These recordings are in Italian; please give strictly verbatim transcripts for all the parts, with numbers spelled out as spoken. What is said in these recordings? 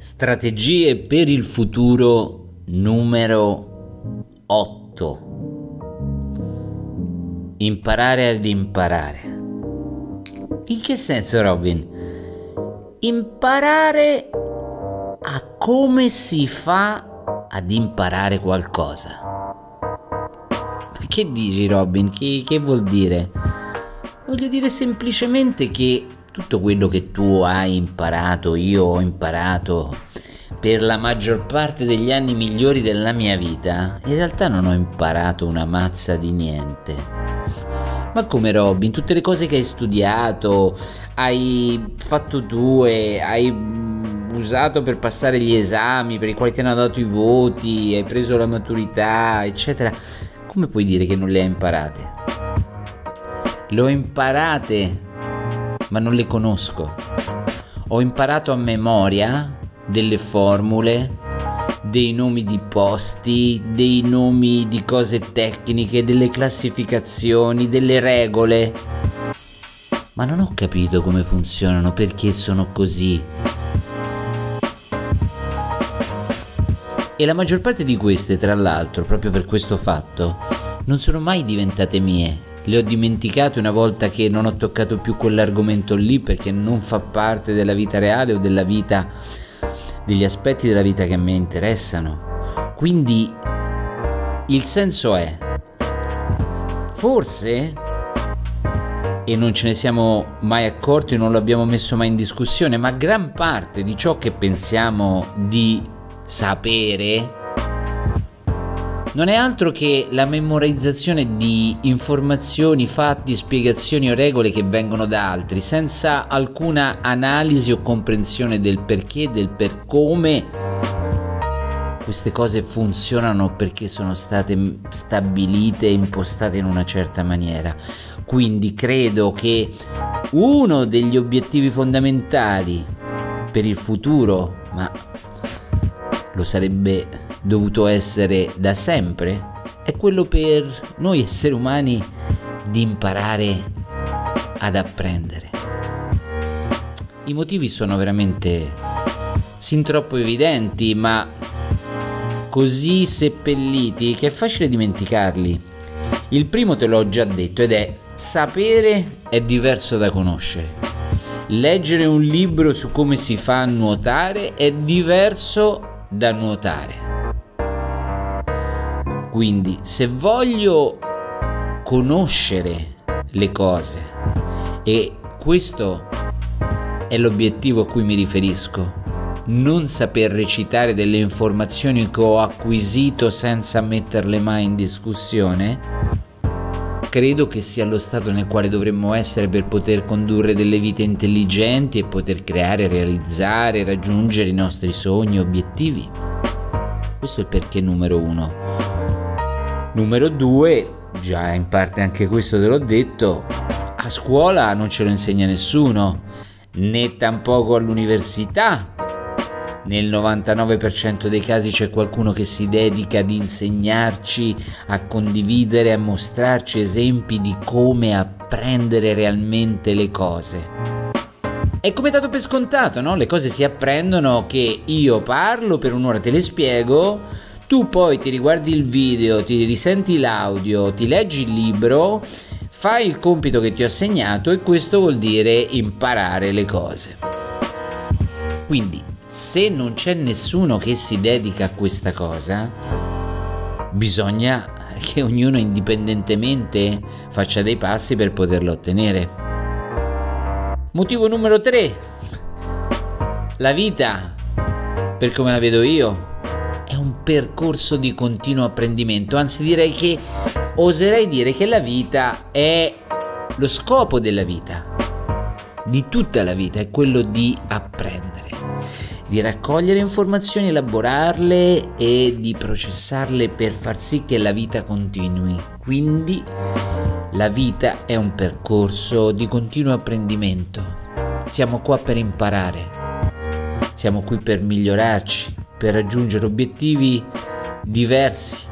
Strategie per il futuro numero otto. Imparare ad imparare. In che senso, Robin? Imparare a come si fa ad imparare qualcosa. Che dici, Robin? Che, che vuol dire? Voglio dire semplicemente che tutto quello che tu hai imparato, io ho imparato per la maggior parte degli anni migliori della mia vita, in realtà non ho imparato una mazza di niente. Ma come, Robin? Tutte le cose che hai studiato, hai fatto tue, hai usato per passare gli esami per i quali ti hanno dato i voti, hai preso la maturità, eccetera, come puoi dire che non le hai imparate? Le ho imparate, ma non le conosco. Ho imparato a memoria delle formule, dei nomi di posti, dei nomi di cose tecniche, delle classificazioni, delle regole, ma non ho capito come funzionano, perché sono così. E la maggior parte di queste, tra l'altro, proprio per questo fatto, non sono mai diventate mie. Le ho dimenticate una volta che non ho toccato più quell'argomento lì, perché non fa parte della vita reale o della vita, degli aspetti della vita che a me interessano. Quindi il senso è, forse, e non ce ne siamo mai accorti, non lo abbiamo messo mai in discussione, ma gran parte di ciò che pensiamo di sapere non è altro che la memorizzazione di informazioni, fatti, spiegazioni o regole che vengono da altri, senza alcuna analisi o comprensione del perché, del per come queste cose funzionano, perché sono state stabilite e impostate in una certa maniera. Quindi credo che uno degli obiettivi fondamentali per il futuro, ma lo sarebbe dovuto essere da sempre, è quello per noi esseri umani di imparare ad apprendere. I motivi sono veramente sin troppo evidenti, ma così seppelliti che è facile dimenticarli. Il primo te l'ho già detto, ed è: sapere è diverso da conoscere. Leggere un libro su come si fa a nuotare è diverso da nuotare. Quindi, se voglio conoscere le cose, e questo è l'obiettivo a cui mi riferisco, non saper recitare delle informazioni che ho acquisito senza metterle mai in discussione, credo che sia lo stato nel quale dovremmo essere per poter condurre delle vite intelligenti e poter creare, realizzare, raggiungere i nostri sogni e obiettivi. Questo è il perché numero uno. Numero due, già in parte anche questo te l'ho detto, a scuola non ce lo insegna nessuno, né tampoco all'università. Nel novantanove per cento dei casi c'è qualcuno che si dedica ad insegnarci, a condividere, a mostrarci esempi di come apprendere realmente le cose. È come dato per scontato, no? Le cose si apprendono, che io parlo per un'ora, te le spiego, tu poi ti riguardi il video, ti risenti l'audio, ti leggi il libro, fai il compito che ti ho assegnato, e questo vuol dire imparare le cose. Quindi, se non c'è nessuno che si dedica a questa cosa, bisogna che ognuno indipendentemente faccia dei passi per poterlo ottenere. Motivo numero tre. La vita, per come la vedo io, è un percorso di continuo apprendimento, anzi direi che oserei dire che la vita è lo scopo della vita, di tutta la vita, è quello di apprendere, di raccogliere informazioni, elaborarle e di processarle per far sì che la vita continui. Quindi la vita è un percorso di continuo apprendimento. Siamo qua per imparare, siamo qui per migliorarci, per raggiungere obiettivi diversi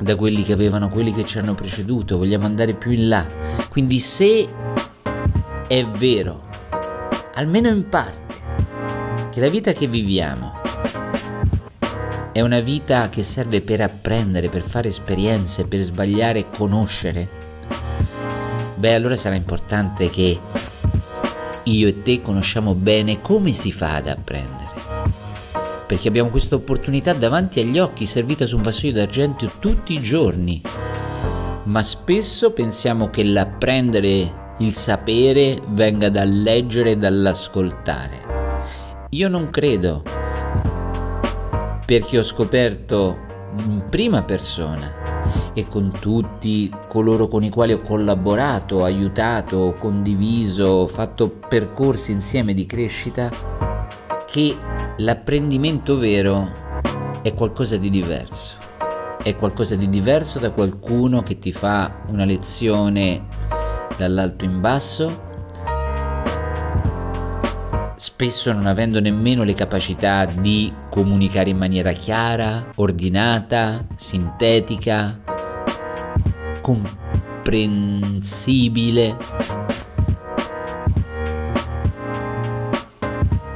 da quelli che avevano quelli che ci hanno preceduto, vogliamo andare più in là. Quindi, se è vero, almeno in parte, che la vita che viviamo è una vita che serve per apprendere, per fare esperienze, per sbagliare e conoscere, beh, allora sarà importante che io e te conosciamo bene come si fa ad apprendere, perché abbiamo questa opportunità davanti agli occhi, servita su un vassoio d'argento tutti i giorni. Ma spesso pensiamo che l'apprendere, il sapere, venga dal leggere e dall'ascoltare. Io non credo, perché ho scoperto in prima persona e con tutti coloro con i quali ho collaborato, aiutato, condiviso, fatto percorsi insieme di crescita, che l'apprendimento vero è qualcosa di diverso. È qualcosa di diverso da qualcuno che ti fa una lezione dall'alto in basso, spesso non avendo nemmeno le capacità di comunicare in maniera chiara, ordinata, sintetica, comprensibile.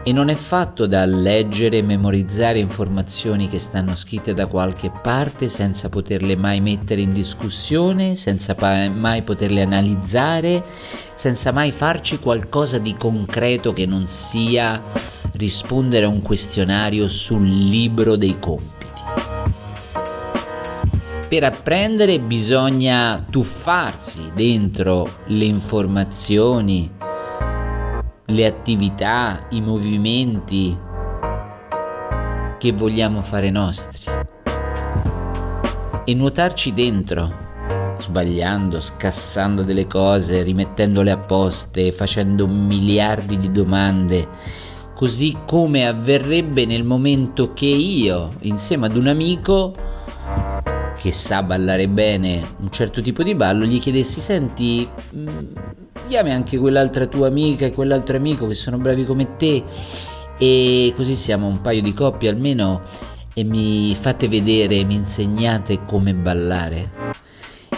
E non è fatto da leggere e memorizzare informazioni che stanno scritte da qualche parte senza poterle mai mettere in discussione, senza mai poterle analizzare, senza mai farci qualcosa di concreto che non sia rispondere a un questionario sul libro dei compiti. Per apprendere bisogna tuffarsi dentro le informazioni, le attività, i movimenti che vogliamo fare nostri e nuotarci dentro, sbagliando, scassando delle cose, rimettendole a posto, facendo miliardi di domande, così come avverrebbe nel momento che io, insieme ad un amico che sa ballare bene un certo tipo di ballo, gli chiedessi: senti, chiami anche quell'altra tua amica e quell'altro amico che sono bravi come te, e così siamo un paio di coppie almeno, e mi fate vedere, mi insegnate come ballare.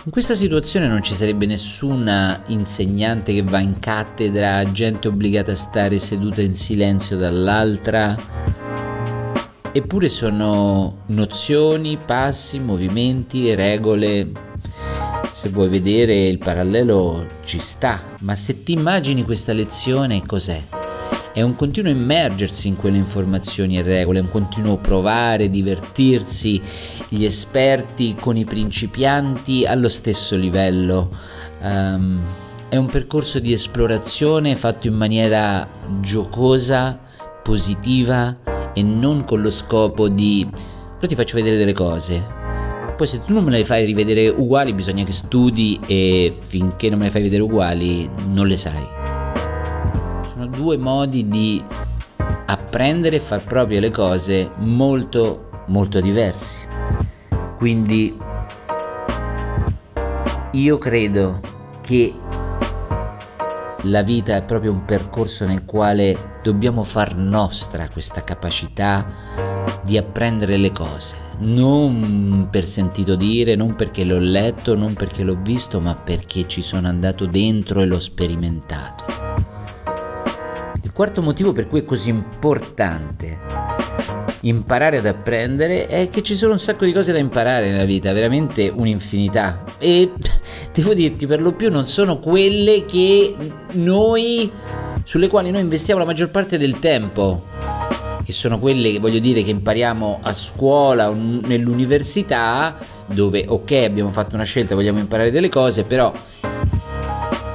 In questa situazione non ci sarebbe nessuna insegnante che va in cattedra, gente obbligata a stare seduta in silenzio dall'altra, eppure sono nozioni, passi, movimenti, regole. Se vuoi vedere il parallelo ci sta, ma se ti immagini questa lezione, cos'è? È un continuo immergersi in quelle informazioni e regole, un continuo provare, divertirsi, gli esperti con i principianti allo stesso livello. Um, è un percorso di esplorazione fatto in maniera giocosa, positiva e non con lo scopo di però ti faccio vedere delle cose. Poi se tu non me le fai rivedere uguali bisogna che studi, e finché non me le fai vedere uguali non le sai. Sono due modi di apprendere e far proprie le cose molto molto diversi. Quindi io credo che la vita è proprio un percorso nel quale dobbiamo far nostra questa capacità di apprendere le cose, non per sentito dire, non perché l'ho letto, non perché l'ho visto, ma perché ci sono andato dentro e l'ho sperimentato. Il quarto motivo per cui è così importante imparare ad apprendere è che ci sono un sacco di cose da imparare nella vita, veramente un'infinità, e devo dirti per lo più non sono quelle che noi sulle quali noi investiamo la maggior parte del tempo, che sono quelle che voglio dire che impariamo a scuola o nell'università, dove ok abbiamo fatto una scelta, vogliamo imparare delle cose, però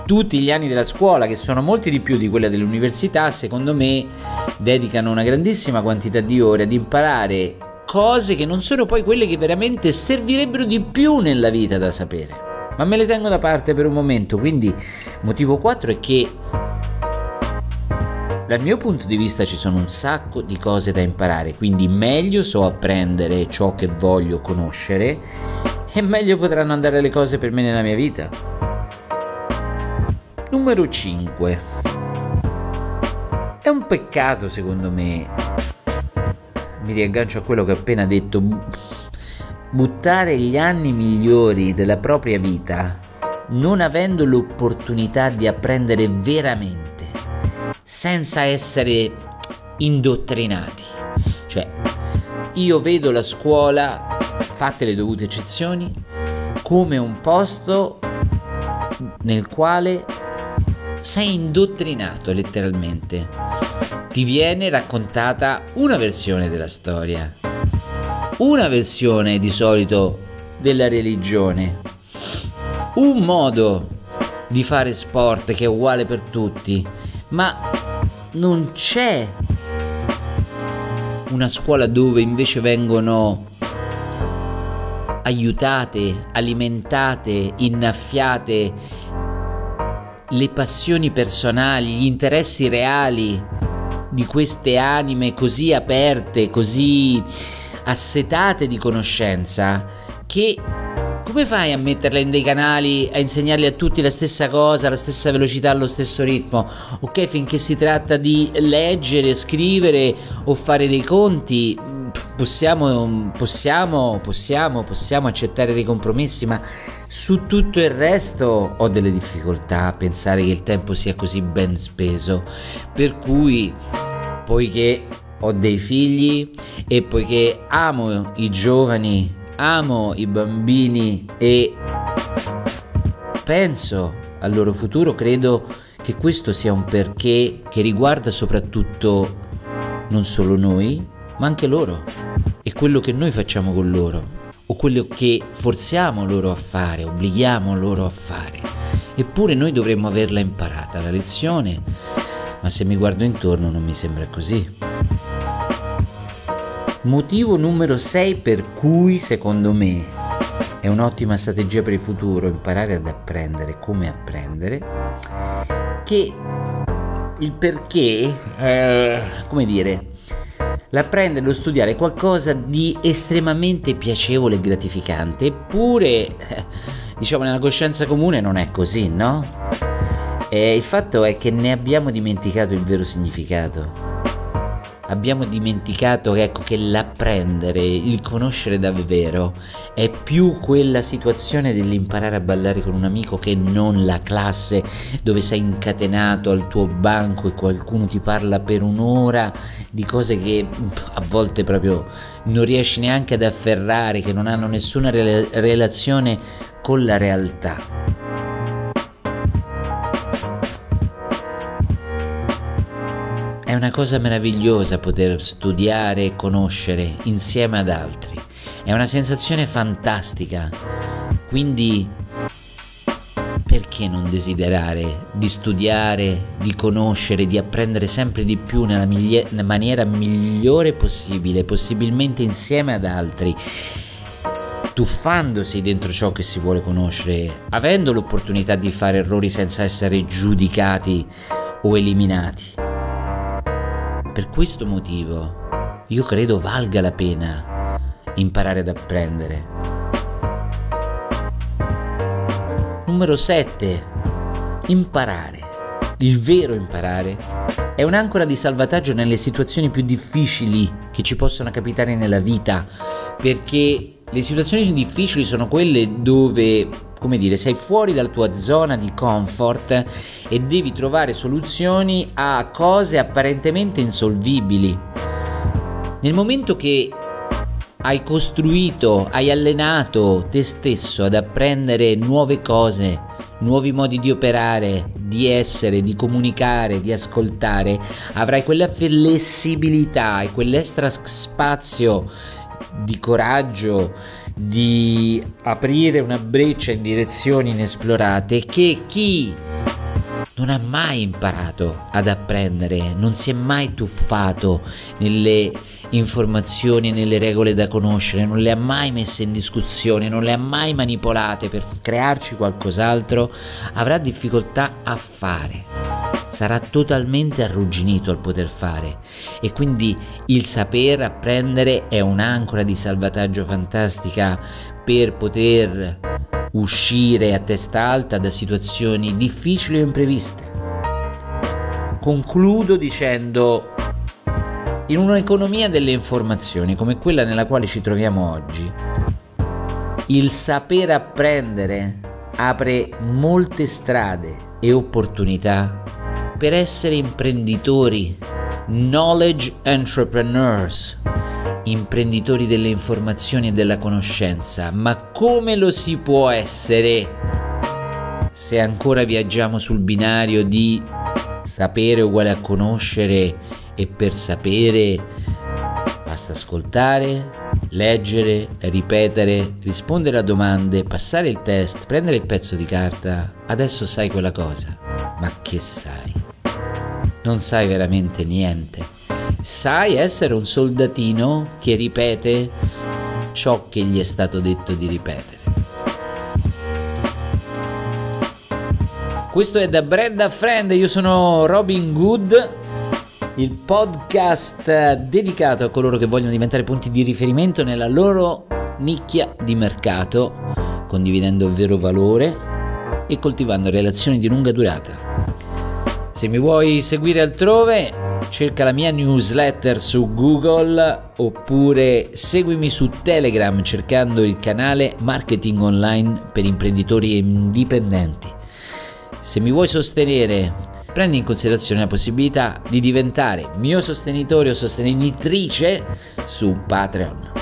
tutti gli anni della scuola, che sono molti di più di quella dell'università, secondo me dedicano una grandissima quantità di ore ad imparare cose che non sono poi quelle che veramente servirebbero di più nella vita da sapere. Ma me le tengo da parte per un momento. Quindi motivo quattro è che dal mio punto di vista ci sono un sacco di cose da imparare, quindi meglio so apprendere ciò che voglio conoscere e meglio potranno andare le cose per me nella mia vita. Numero cinque. È un peccato, secondo me, mi riaggancio a quello che ho appena detto, buttare gli anni migliori della propria vita non avendo l'opportunità di apprendere veramente, senza essere indottrinati. Cioè, io vedo la scuola, fatte le dovute eccezioni, come un posto nel quale sei indottrinato letteralmente. Ti viene raccontata una versione della storia, una versione di solito della religione, un modo di fare sport che è uguale per tutti, ma non c'è una scuola dove invece vengono aiutate, alimentate, innaffiate le passioni personali, gli interessi reali di queste anime così aperte, così assetate di conoscenza, che come fai a metterle in dei canali, a insegnarli a tutti la stessa cosa, la stessa velocità, allo stesso ritmo? Ok, finché si tratta di leggere, scrivere o fare dei conti, possiamo, possiamo, possiamo, possiamo accettare dei compromessi, ma su tutto il resto ho delle difficoltà a pensare che il tempo sia così ben speso. Per cui, poiché ho dei figli e poiché amo i giovani, amo i bambini e penso al loro futuro, credo che questo sia un perché che riguarda soprattutto non solo noi, ma anche loro, e quello che noi facciamo con loro o quello che forziamo loro a fare, obblighiamo loro a fare. Eppure noi dovremmo averla imparata la lezione, ma se mi guardo intorno non mi sembra così. Motivo numero sei per cui, secondo me, è un'ottima strategia per il futuro imparare ad apprendere come apprendere, che il perché, eh, come dire, l'apprendere, lo studiare è qualcosa di estremamente piacevole e gratificante, eppure, diciamo, nella coscienza comune non è così, no? E il fatto è che ne abbiamo dimenticato il vero significato. Abbiamo dimenticato ecco, che l'apprendere, il conoscere davvero, è più quella situazione dell'imparare a ballare con un amico che non la classe dove sei incatenato al tuo banco e qualcuno ti parla per un'ora di cose che a volte proprio non riesci neanche ad afferrare, che non hanno nessuna re- relazione con la realtà. È una cosa meravigliosa poter studiare e conoscere insieme ad altri, è una sensazione fantastica, quindi perché non desiderare di studiare, di conoscere, di apprendere sempre di più nella migli- maniera migliore possibile, possibilmente insieme ad altri, tuffandosi dentro ciò che si vuole conoscere, avendo l'opportunità di fare errori senza essere giudicati o eliminati. Per questo motivo io credo valga la pena imparare ad apprendere. Numero sette. Imparare. Il vero imparare è un'ancora di salvataggio nelle situazioni più difficili che ci possono capitare nella vita, perché le situazioni difficili sono quelle dove, come dire, sei fuori dalla tua zona di comfort e devi trovare soluzioni a cose apparentemente insolvibili. Nel momento che hai costruito, hai allenato te stesso ad apprendere nuove cose, nuovi modi di operare, di essere, di comunicare, di ascoltare, avrai quella flessibilità e quell'extra spazio di coraggio, di aprire una breccia in direzioni inesplorate che chi non ha mai imparato ad apprendere, non si è mai tuffato nelle informazioni, nelle regole da conoscere, non le ha mai messe in discussione, non le ha mai manipolate per crearci qualcos'altro, avrà difficoltà a fare, sarà totalmente arrugginito al poter fare, e quindi il saper apprendere è un'ancora di salvataggio fantastica per poter uscire a testa alta da situazioni difficili o impreviste. Concludo dicendo, in un'economia delle informazioni come quella nella quale ci troviamo oggi, il saper apprendere apre molte strade e opportunità per essere imprenditori, Knowledge Entrepreneurs, imprenditori delle informazioni e della conoscenza, ma come lo si può essere se ancora viaggiamo sul binario di sapere uguale a conoscere e per sapere basta ascoltare, leggere, ripetere, rispondere a domande, passare il test, prendere il pezzo di carta, adesso sai quella cosa, ma che sai? Non sai veramente niente. Sai essere un soldatino che ripete ciò che gli è stato detto di ripetere. Questo è da Bread a Friend, io sono Robin Good, il podcast dedicato a coloro che vogliono diventare punti di riferimento nella loro nicchia di mercato, condividendo vero valore e coltivando relazioni di lunga durata. Se mi vuoi seguire altrove, cerca la mia newsletter su Google oppure seguimi su Telegram cercando il canale Marketing Online per imprenditori indipendenti. Se mi vuoi sostenere, prendi in considerazione la possibilità di diventare mio sostenitore o sostenitrice su Patreon.